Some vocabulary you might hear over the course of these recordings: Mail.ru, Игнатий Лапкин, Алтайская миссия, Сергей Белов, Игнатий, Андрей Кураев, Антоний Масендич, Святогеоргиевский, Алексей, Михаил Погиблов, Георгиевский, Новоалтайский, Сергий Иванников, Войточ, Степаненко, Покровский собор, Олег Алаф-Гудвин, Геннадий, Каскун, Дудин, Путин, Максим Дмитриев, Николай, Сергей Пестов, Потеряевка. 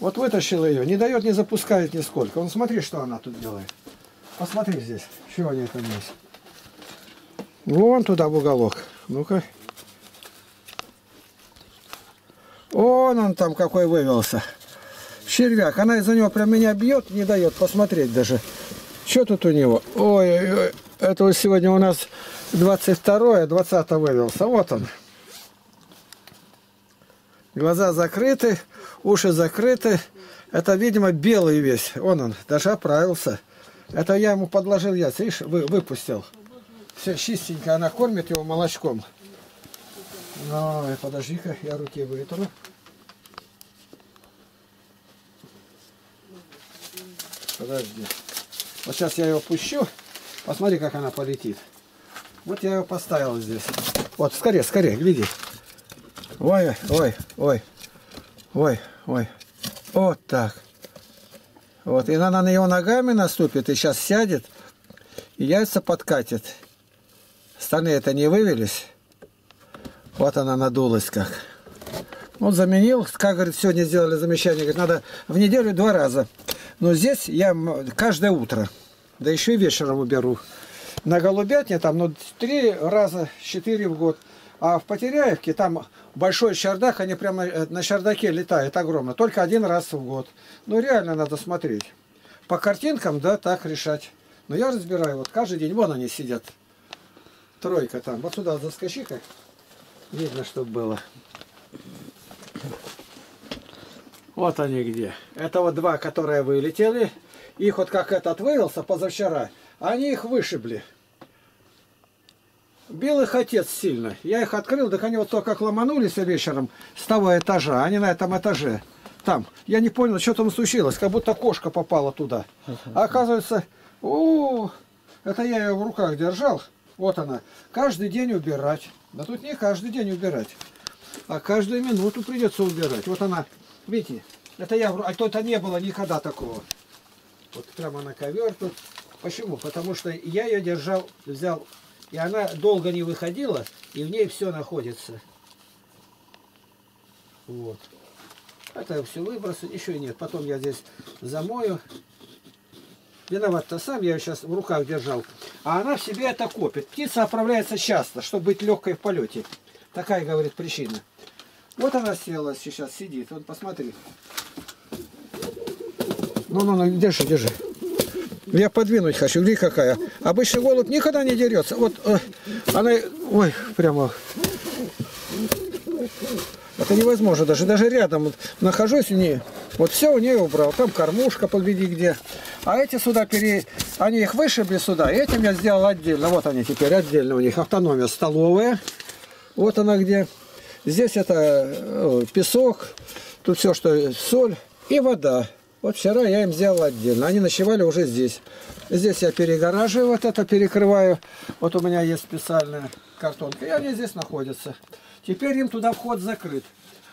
Вот вытащил ее, не дает, не запускает нисколько. Он смотри, что она тут делает. Посмотри здесь, чего они там есть. Вон туда в уголок. Ну-ка. Вон он там какой вывелся. Червяк. Она из-за него прям меня бьет, не дает посмотреть даже. Что тут у него? Ой, это вот сегодня у нас 22-е, 20-е вывелся. Вот он. Глаза закрыты, уши закрыты. Это, видимо, белый весь. Вон он, даже оправился. Это я ему подложил яйца. Видишь, выпустил. Все чистенько, она кормит его молочком. Ну, подожди-ка, я руки вытру. Подожди. Вот сейчас я ее пущу. Посмотри, как она полетит. Вот я ее поставил здесь. Вот, скорее, скорее, гляди. Ой, ой, ой. Ой, ой. Вот так. Вот, и она на него ногами наступит, и сейчас сядет, и яйца подкатит. Остальные-то не вывелись. Вот она надулась как. Он заменил, как, говорит, сегодня сделали замечание, говорит, надо в неделю 2 раза. Но здесь я каждое утро, да еще и вечером уберу. На голубятне там, ну, 3 раза, 4 в год. А в Потеряевке там большой чердак, они прямо на чердаке летают огромно. Только 1 раз в год. Ну, реально надо смотреть. По картинкам, да, так решать. Но я разбираю, вот каждый день, вон они сидят. Тройка там. Вот сюда заскочи-ка. Видно, что было. Вот они где. Это вот 2, которые вылетели. Их вот как этот вывелся позавчера, они их вышибли. Бил их отец сильно. Я их открыл, так они вот только как ломанулись вечером с того этажа. Они на этом этаже. Там. Я не понял, что там случилось. Как будто кошка попала туда. А оказывается, это я ее в руках держал. Вот она. Каждый день убирать. Да тут не каждый день убирать, а каждую минуту придется убирать. Вот она, видите, это я, а то-то не было никогда такого. Вот прямо на ковер тут. Почему? Потому что я ее держал, взял, и она долго не выходила, и в ней все находится. Вот. Это все выбросы, еще нет. Потом я здесь замою. Виноват-то сам, я ее сейчас в руках держал. А она в себе это копит. Птица отправляется часто, чтобы быть легкой в полете. Такая, говорит, причина. Вот она села, сейчас сидит. Вот посмотри. Ну, держи, держи. Я подвинуть хочу. Гляди, какая. Обычно голубь никогда не дерется. Вот она... Ой, прямо... Это невозможно даже. Даже рядом вот, нахожусь у нее. Вот все у нее убрал. Там кормушка, погляди где. А эти сюда они их вышибли сюда. И этим я сделал отдельно. Вот они теперь отдельно. У них автономия столовая. Вот она где. Здесь это песок. Тут все, что соль и вода. Вот вчера я им сделал отдельно. Они ночевали уже здесь. Здесь я перегораживаю вот это, перекрываю. Вот у меня есть специальная картонка. И они здесь находятся. Теперь им туда вход закрыт.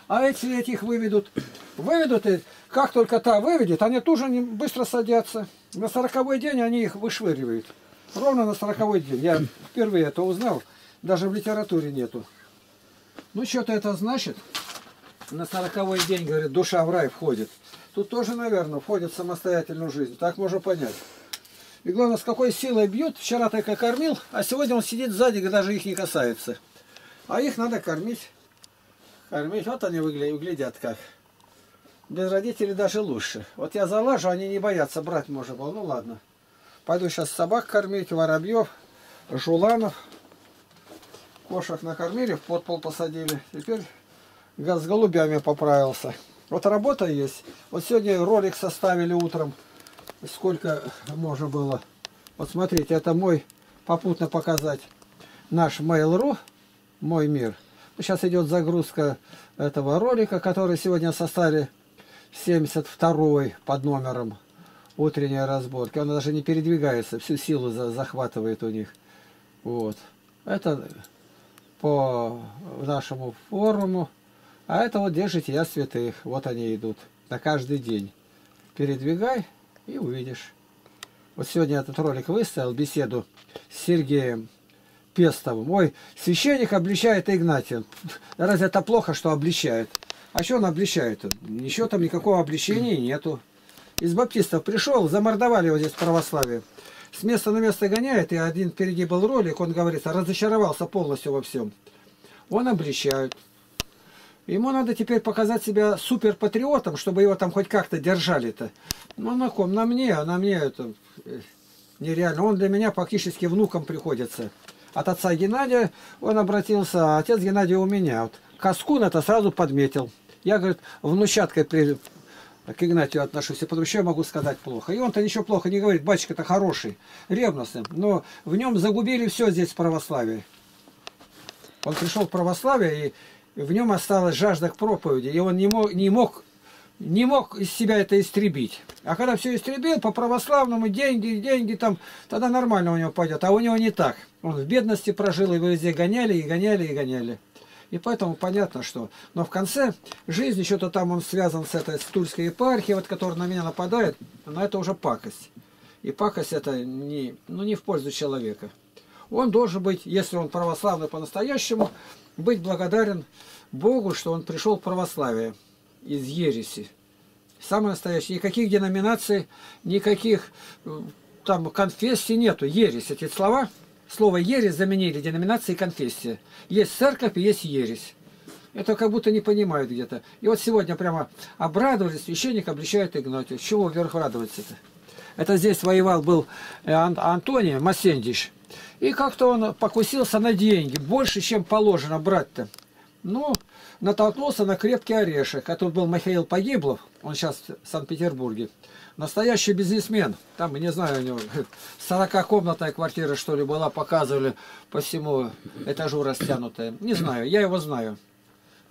А если этих выведут, и как только та выведет, они тут же быстро садятся. На 40-й день они их вышвыривают. Ровно на 40-й день. Я впервые это узнал. Даже в литературе нету. Ну, что-то это значит. На 40-й день, говорит, душа в рай входит. Тут тоже, наверное, входит в самостоятельную жизнь. Так можно понять. И главное, с какой силой бьют. Вчера только кормил, а сегодня он сидит сзади, даже их не касается. А их надо кормить. Кормить. Вот они выглядят как. Без родителей даже лучше. Вот я залажу, они не боятся. Брать можно было. Ну ладно. Пойду сейчас собак кормить, воробьев, жуланов. Кошек накормили, в подпол посадили. Теперь с голубями поправился. Вот работа есть. Вот сегодня ролик составили утром. Сколько можно было. Вот смотрите, это мой, попутно показать, наш Mail.ru. Мой мир. Сейчас идет загрузка этого ролика, который сегодня составили 72-й под номером утренней разборки. Он даже не передвигается, всю силу захватывает у них. Вот. Это по нашему форуму. А это вот «Где жития святых». Вот они идут. На каждый день. Передвигай и увидишь. Вот сегодня этот ролик выставил, беседу с Сергеем Пестовым. Ой, священник обличает Игнатия. Разве это плохо, что обличает? А что он обличает? Еще там никакого обличения нету. Из баптистов пришел, замордовали его здесь в православии. С места на место гоняет, и один впереди был ролик, он говорит, разочаровался полностью во всем. Он обличает. Ему надо теперь показать себя суперпатриотом, чтобы его там хоть как-то держали-то. Ну на ком? На мне это нереально. Он для меня фактически внуком приходится. От отца Геннадия он обратился, а отец Геннадия у меня. Вот. Каскун это сразу подметил. Я, говорит, внучаткой к Игнатию отношусь, и потом еще я могу сказать плохо. И он-то ничего плохо не говорит, батюшка-то хороший, ревностный. Но в нем загубили все здесь в православии. Он пришел в православие, и в нем осталась жажда к проповеди, и он не мог из себя это истребить. А когда все истребил, по православному деньги там, тогда нормально у него пойдет. А у него не так. Он в бедности прожил, его везде гоняли, и гоняли, и гоняли. И поэтому понятно, что... Но в конце жизни, что-то там он связан с этой тульской епархией, вот, которая на меня нападает, но это уже пакость. И пакость это не в пользу человека. Он должен быть, если он православный по-настоящему, быть благодарен Богу, что он пришел в православие из ереси. Самое настоящее. Никаких деноминаций, никаких там конфессий нету. Ересь. Эти слова... Слово «ересь» заменили деноминации конфессии. Есть церковь и есть ересь. Это как будто не понимают где-то. И вот сегодня прямо обрадовались, священник обличает Игнатия. С чего вверх радоваться-то? Это здесь воевал был Антоний Масендич. И как-то он покусился на деньги. Больше, чем положено брать-то. Ну, натолкнулся на крепкий орешек. А тут был Михаил Погиблов. Он сейчас в Санкт-Петербурге. Настоящий бизнесмен. Там, не знаю, у него 40-комнатная квартира, что ли, была, показывали по всему этажу растянутая. Не знаю, я его знаю.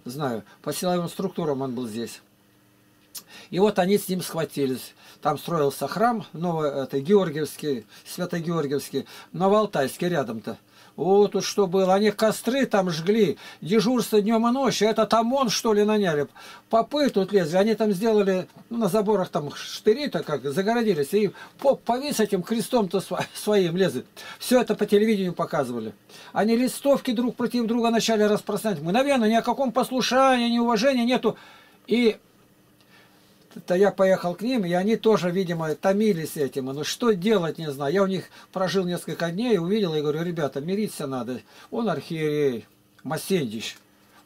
Знаю. По силовым структурам он был здесь. И вот они с ним схватились. Там строился храм, Георгиевский, Святогеоргиевский, Новоалтайский рядом-то. Вот тут что было. Они костры там жгли, дежурство днем и ночью. Это там он, что ли, наняли. Попы тут лезли. Они там сделали, ну, на заборах там штыри-то как, загородились. И поп повис этим крестом-то своим лезет. Все это по телевидению показывали. Они листовки друг против друга начали распространять. Мгновенно, ни о каком послушании, ни уважении нету. И... то я поехал к ним, и они тоже, видимо, томились этим. Ну что делать, не знаю. Я у них прожил несколько дней, увидел, и говорю, ребята, мириться надо. Он архиерей Масендич.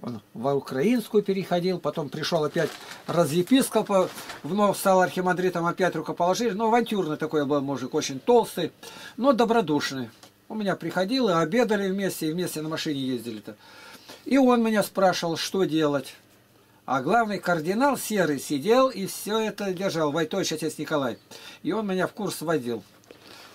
Он во украинскую переходил, потом пришел опять разъепископа, вновь стал архимандритом, опять рукоположили. Ну, авантюрный такой был мужик, очень толстый, но добродушный. Он меня приходил, и обедали вместе, и вместе на машине ездили-то. И он меня спрашивал, что делать. А главный кардинал серый сидел и все это держал. Войточ, отец Николай. И он меня в курс вводил.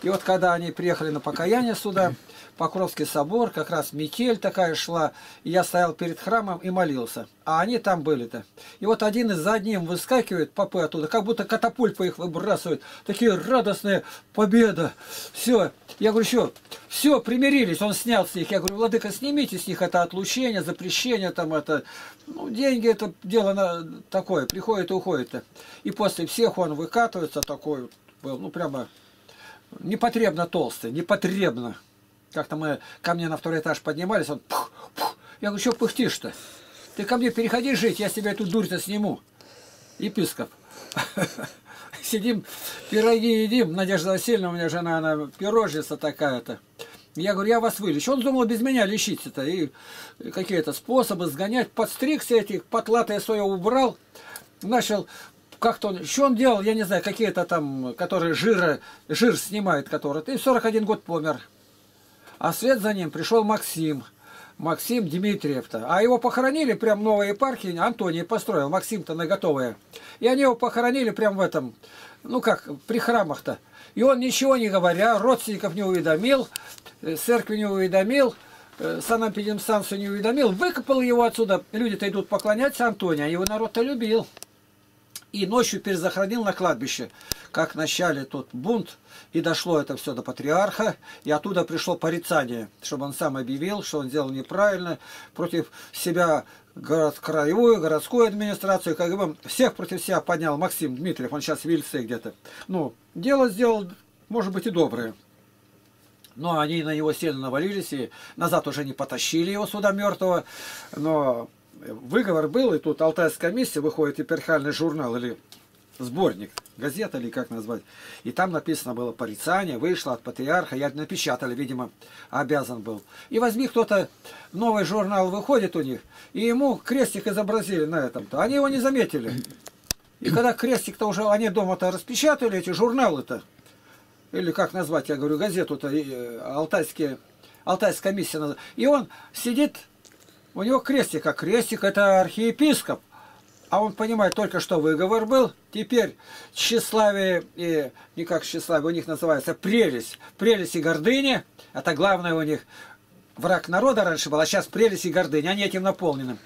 И вот когда они приехали на покаяние сюда, Покровский собор, как раз метель такая шла. И я стоял перед храмом и молился. А они там были-то. И вот один за одним выскакивает, попы оттуда, как будто катапульпы их выбрасывают. Такие радостные, победа. Все. Я говорю, что? Все, примирились. Он снял с них. Я говорю, владыка, снимите с них это отлучение, запрещение там это. Ну, деньги это дело такое. Приходит и уходит. И после всех он выкатывается такой. Был, ну, прямо... непотребно толстый, непотребно. Как-то мы ко мне на второй этаж поднимались, он пух, пух. Я говорю, что пыхтишь-то? Ты ко мне переходи жить, я с тебя эту дурь-то сниму. Епископ. Сидим, пироги едим. Надежда Васильевна, у меня жена, она пирожница такая-то. Я говорю, я вас вылечу. Он думал, без меня лечиться-то. И какие-то способы сгонять. Подстригся этих, потлатое свое убрал. Начал... Как-то он, что он делал, я не знаю, какие-то там, которые жир снимают, которые. И в 41 год помер. А вслед за ним пришел Максим Дмитриев-то. А его похоронили прям новой епархии, Антоний построил, Максим-то наготовое. И они его похоронили прям в этом, ну как, при храмах-то. И он ничего не говоря, родственников не уведомил, церкви не уведомил. Санэпидемстанцию не уведомил, выкопал его отсюда. Люди-то идут поклоняться Антонию, а его народ-то любил. И ночью перезахоронил на кладбище. Как вначале тот бунт, и дошло это все до патриарха, и оттуда пришло порицание, чтобы он сам объявил, что он сделал неправильно, против себя краевую, городскую администрацию, как бы всех против себя поднял Максим Дмитриев, он сейчас в Вильце где-то. Ну, дело сделал, может быть, и доброе. Но они на него сильно навалились, и назад уже не потащили его сюда мертвого, но... выговор был, и тут Алтайская миссия выходит, эпархиальный журнал или сборник, газета или как назвать, и там написано было порицание, вышло от патриарха, я напечатали, видимо, обязан был. И возьми кто-то, новый журнал выходит у них, и ему крестик изобразили на этом-то, они его не заметили. И когда крестик-то уже, они дома-то распечатали эти журналы-то, или как назвать, я говорю, газету-то, Алтайская миссия, и он сидит, у него крестик, а крестик это архиепископ. А он понимает, только что выговор был, теперь тщеславие, и не как тщеславие, у них называется прелесть. Прелесть и гордыня, это главное у них, враг народа раньше был, а сейчас прелесть и гордыня, они этим наполнены.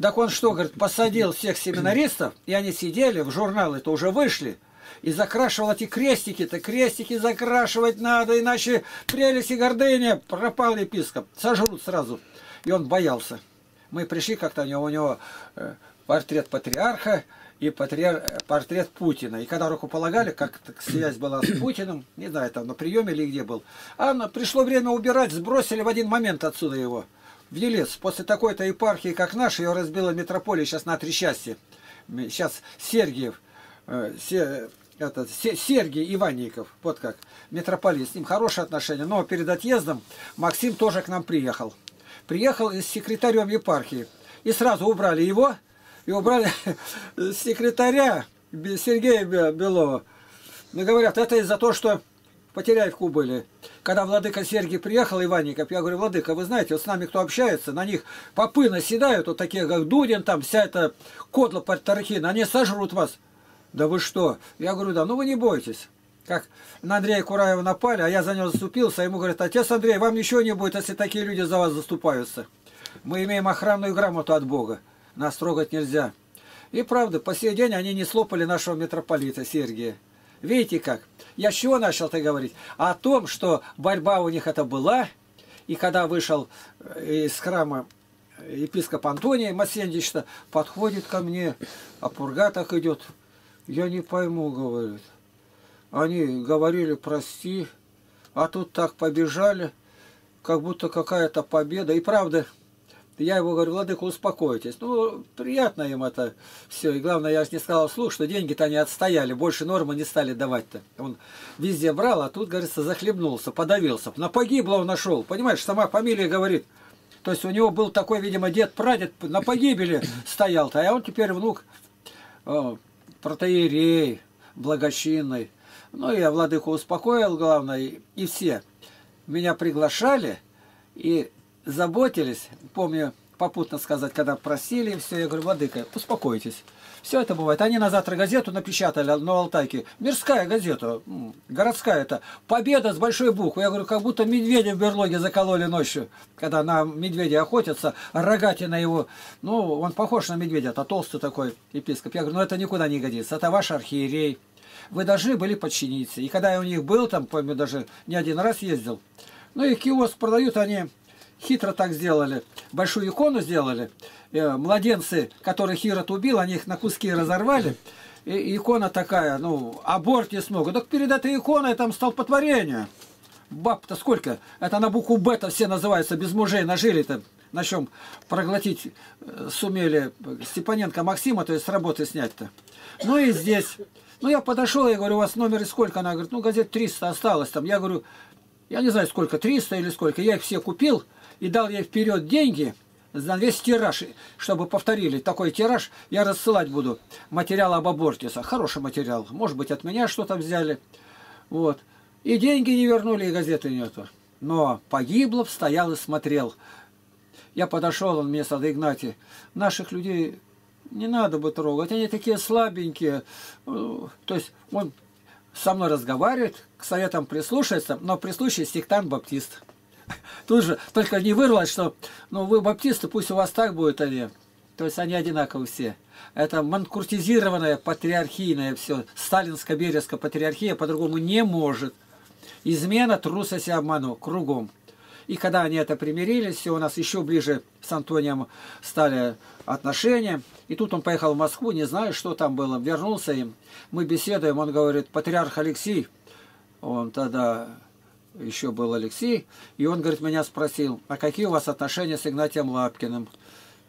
Так он что, говорит, посадил всех семинаристов, и они сидели, в журналы-то уже вышли, и закрашивал эти крестики-то, крестики закрашивать надо, иначе прелесть и гордыня, пропал епископ, сожрут сразу. И он боялся. Мы пришли как-то, у него портрет патриарха и портрет Путина. И когда руку полагали, как связь была с Путиным, не знаю, там на приеме или где был. А пришло время убирать, сбросили в один момент отсюда его. В Елец. После такой-то епархии, как наша, ее разбила митрополия сейчас на 3 части. Сейчас Сергий Иванников, вот как, митрополит. С ним хорошие отношения. Но перед отъездом Максим тоже к нам приехал. Приехал с секретарем епархии. И сразу убрали его. И убрали секретаря Сергея Белова. Но говорят, это из-за того, что в Потеряевку были. Когда владыка Сергий приехал, Иванников, я говорю, владыка, вы знаете, вот с нами кто общается, на них попы наседают, вот такие, как Дудин, там вся эта кодла парторхина, они сожрут вас. Да вы что? Я говорю, да, ну вы не бойтесь. Как на Андрея Кураева напали, а я за него заступился, ему говорят, отец Андрей, вам ничего не будет, если такие люди за вас заступаются. Мы имеем охранную грамоту от Бога. Нас трогать нельзя. И правда, по сей день они не слопали нашего митрополита Сергия. Видите как? Я с чего начал-то говорить? О том, что борьба у них это была. И когда вышел из храма епископ Антоний Масендич, подходит ко мне, а пурга так идет. Я не пойму, говорит. Они говорили, прости, а тут так побежали, как будто какая-то победа. И правда... Я его говорю, владыка, успокойтесь. Ну, приятно им это все. И главное, я не сказал вслух, что деньги-то они отстояли. Больше нормы не стали давать-то. Он везде брал, а тут, говорится, захлебнулся, подавился. На погибло он нашел. Понимаешь, сама фамилия говорит. То есть у него был такой, видимо, дед-прадед на погибели стоял-то. А он теперь внук протоиерей, благочинный. Ну, я владыку успокоил, главное. И все меня приглашали. И... заботились, помню, попутно сказать, когда просили, все, я говорю, владыка, успокойтесь. Все это бывает. Они на завтра газету напечатали на Алтайке. Мирская газета, городская это. Победа с большой буквы. Я говорю, как будто медведя в берлоге закололи ночью, когда на медведя охотятся, рогатина его. Ну, он похож на медведя, это толстый такой епископ. Я говорю, ну это никуда не годится, это ваш архиерей. Вы должны были подчиниться. И когда я у них был, там, помню, даже не один раз ездил, ну и киоск продают они... Хитро так сделали. Большую икону сделали. Младенцы, которых Ирод убил, они их на куски разорвали. И икона такая, ну, аборт не смогут. Так перед этой иконой там столпотворение. Баб-то сколько? Это на букву Б-то все называются, без мужей нажили-то. На чем проглотить сумели Степаненко Максима, то есть с работы снять-то. Ну и здесь. Ну я подошел, я говорю, у вас номер сколько? Она говорит, ну газет 300 осталось там. Я говорю, я не знаю сколько, 300 или сколько. Я их все купил. И дал ей вперед деньги за весь тираж, чтобы повторили. Такой тираж я рассылать буду. Материал об абортисах. Хороший материал. Может быть, от меня что-то взяли. Вот. И деньги не вернули, и газеты нету. Но Погиблов стоял и смотрел. Я подошел, он мне сказал, Игнатий, наших людей не надо бы трогать. Они такие слабенькие. То есть он со мной разговаривает, к советам прислушается, но при случае сектант-баптист. Тут же только не вырвалось, что ну вы баптисты, пусть у вас так будет они. То есть они одинаковы все. Это манкуртизированное патриархийное все. Сталинско-березская патриархия по-другому не может. Измена, трусость и обману кругом. И когда они это примирились, все у нас еще ближе с Антонием стали отношения. И тут он поехал в Москву, не знаю, что там было. Вернулся им. Мы беседуем, он говорит, патриарх Алексей, он тогда... еще был Алексей, и он, говорит, меня спросил, а какие у вас отношения с Игнатием Лапкиным?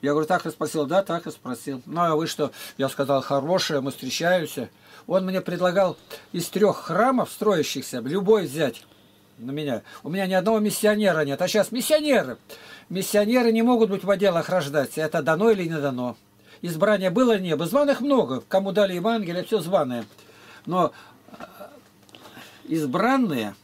Я говорю, так и спросил, да, так и спросил. Ну, а вы что? Я сказал, хорошее, мы встречаемся. Он мне предлагал из 3 храмов, строящихся, любой взять на меня. У меня ни одного миссионера нет. А сейчас миссионеры. Миссионеры не могут быть в отделах рождаться. Это дано или не дано. Избрание было, не было. Званых много. Кому дали Евангелие, все званое. Но избранные